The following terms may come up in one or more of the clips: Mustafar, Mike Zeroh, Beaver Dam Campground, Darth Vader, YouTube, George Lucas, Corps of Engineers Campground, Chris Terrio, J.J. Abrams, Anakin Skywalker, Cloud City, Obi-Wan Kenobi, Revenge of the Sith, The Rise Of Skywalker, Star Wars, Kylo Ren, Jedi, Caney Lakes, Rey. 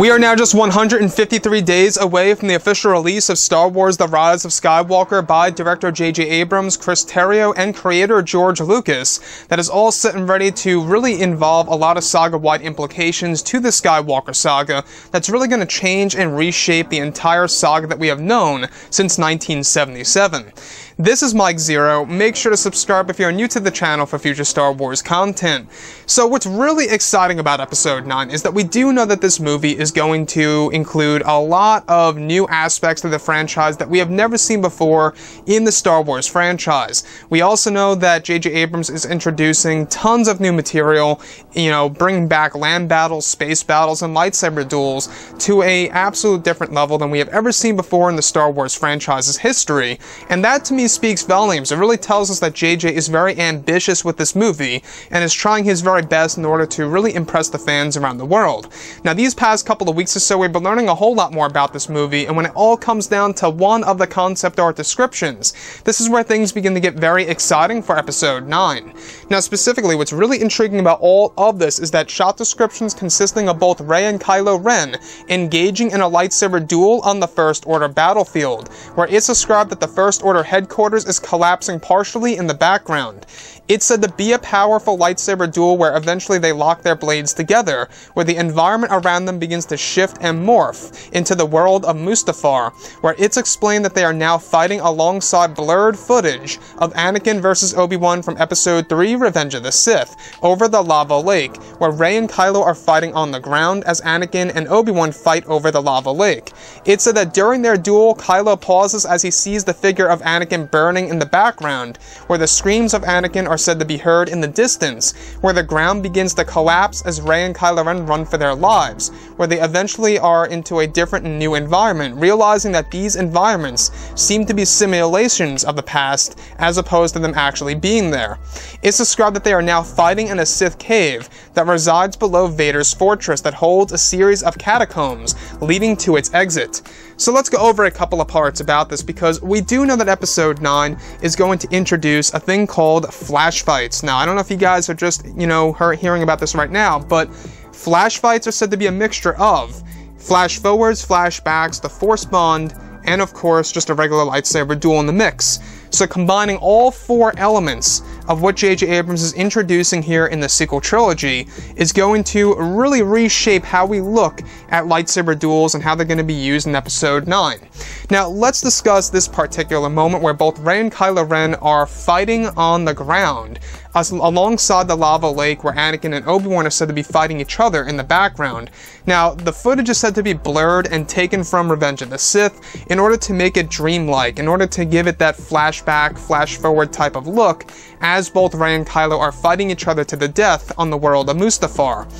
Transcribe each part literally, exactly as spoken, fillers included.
We are now just one hundred fifty-three days away from the official release of Star Wars The Rise of Skywalker by director J J. Abrams, Chris Terrio, and creator George Lucas. That is all set and ready to really involve a lot of saga-wide implications to the Skywalker saga that's really going to change and reshape the entire saga that we have known since nineteen seventy-seven. This is Mike Zeroh. Make sure to subscribe if you're new to the channel for future Star Wars content. So what's really exciting about Episode nine is that we do know that this movie is going to include a lot of new aspects of the franchise that we have never seen before in the Star Wars franchise. We also know that J J. Abrams is introducing tons of new material, you know, bringing back land battles, space battles, and lightsaber duels to a absolute different level than we have ever seen before in the Star Wars franchise's history. And that to me speaks volumes. It really tells us that J J is very ambitious with this movie and is trying his very best in order to really impress the fans around the world. Now, these past couple of weeks or so, we've been learning a whole lot more about this movie, and when it all comes down to one of the concept art descriptions, this is where things begin to get very exciting for Episode nine. Now, specifically, what's really intriguing about all of this is that shot descriptions consisting of both Rey and Kylo Ren engaging in a lightsaber duel on the First Order battlefield, where it's described that the First Order headquarters is collapsing partially in the background. It's said to be a powerful lightsaber duel where eventually they lock their blades together, where the environment around them begins to shift and morph into the world of Mustafar, where it's explained that they are now fighting alongside blurred footage of Anakin versus Obi-Wan from Episode three, Revenge of the Sith, over the lava lake, where Rey and Kylo are fighting on the ground as Anakin and Obi-Wan fight over the lava lake. It's said that during their duel, Kylo pauses as he sees the figure of Anakin burning in the background, where the screams of Anakin are said to be heard in the distance, where the ground begins to collapse as Rey and Kylo Ren run for their lives, where they eventually are into a different and new environment, realizing that these environments seem to be simulations of the past as opposed to them actually being there. It's described that they are now fighting in a Sith cave that resides below Vader's fortress that holds a series of catacombs leading to its exit. So let's go over a couple of parts about this, because we do know that Episode nine is going to introduce a thing called flash fights. Now, I don't know if you guys are just, you know, hearing about this right now, but flash fights are said to be a mixture of flash forwards, flashbacks, the Force Bond, and of course just a regular lightsaber duel in the mix. So combining all four elements of what J J. Abrams is introducing here in the sequel trilogy is going to really reshape how we look at lightsaber duels and how they're going to be used in Episode nine. Now, let's discuss this particular moment where both Rey and Kylo Ren are fighting on the ground, alongside the lava lake where Anakin and Obi-Wan are said to be fighting each other in the background. Now, the footage is said to be blurred and taken from Revenge of the Sith in order to make it dreamlike, in order to give it that flashback, flash-forward type of look, as both Rey and Kylo are fighting each other to the death on the world of Mustafar.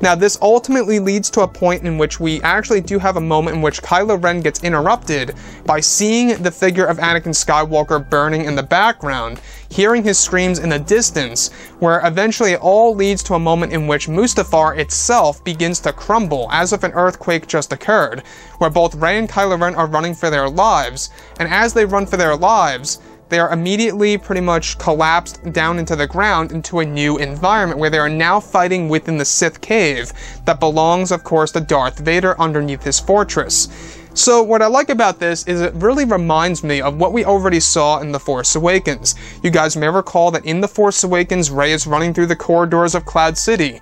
Now, this ultimately leads to a point in which we actually do have a moment in which Kylo Ren gets interrupted by seeing the figure of Anakin Skywalker burning in the background, hearing his screams in the distance, where eventually it all leads to a moment in which Mustafar itself begins to crumble, as if an earthquake just occurred, where both Rey and Kylo Ren are running for their lives, and as they run for their lives, they are immediately pretty much collapsed down into the ground into a new environment where they are now fighting within the Sith cave that belongs, of course, to Darth Vader underneath his fortress. So what I like about this is it really reminds me of what we already saw in The Force Awakens. You guys may recall that in The Force Awakens, Rey is running through the corridors of Cloud City,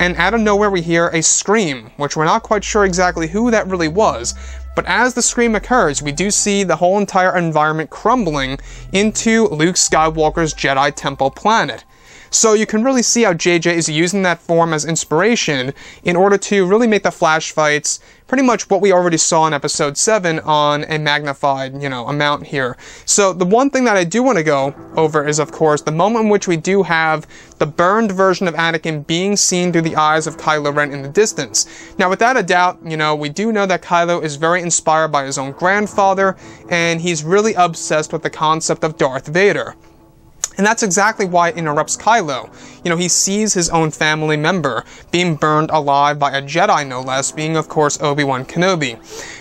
and out of nowhere we hear a scream, which we're not quite sure exactly who that really was. But as the scream occurs, we do see the whole entire environment crumbling into Luke Skywalker's Jedi Temple planet. So you can really see how J J is using that form as inspiration in order to really make the flash fights pretty much what we already saw in Episode seven on a magnified, you know, amount here. So the one thing that I do want to go over is, of course, the moment in which we do have the burned version of Anakin being seen through the eyes of Kylo Ren in the distance. Now, without a doubt, you know, we do know that Kylo is very inspired by his own grandfather, and he's really obsessed with the concept of Darth Vader. And that's exactly why it interrupts Kylo. You know, he sees his own family member being burned alive by a Jedi, no less, being, of course, Obi-Wan Kenobi.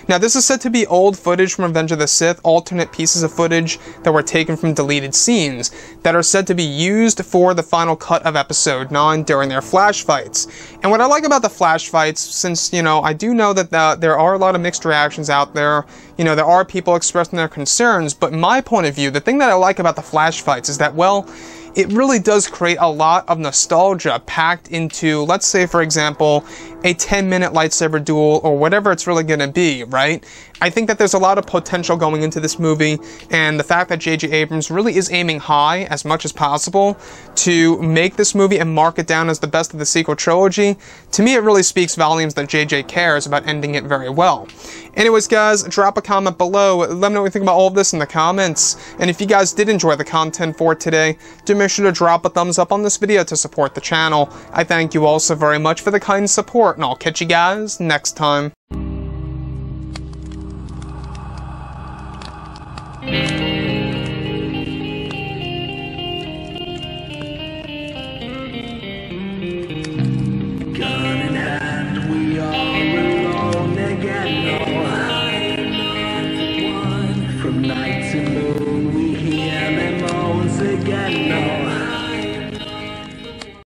Now, this is said to be old footage from Revenge of the Sith, alternate pieces of footage that were taken from deleted scenes that are said to be used for the final cut of episode nine during their flash fights. And what I like about the flash fights, since, you know, I do know that the, there are a lot of mixed reactions out there, you know, there are people expressing their concerns, but my point of view, the thing that I like about the flash fights is that, well, it really does create a lot of nostalgia packed into, let's say, for example, a ten minute lightsaber duel or whatever it's really going to be, right? I think that there's a lot of potential going into this movie, and the fact that J J. Abrams really is aiming high as much as possible to make this movie and mark it down as the best of the sequel trilogy, to me it really speaks volumes that J J cares about ending it very well. Anyways, guys, drop a comment below. Let me know what you think about all of this in the comments. And if you guys did enjoy the content for today, do make sure to drop a thumbs up on this video to support the channel. I thank you all so very much for the kind support, and I'll catch you guys next time.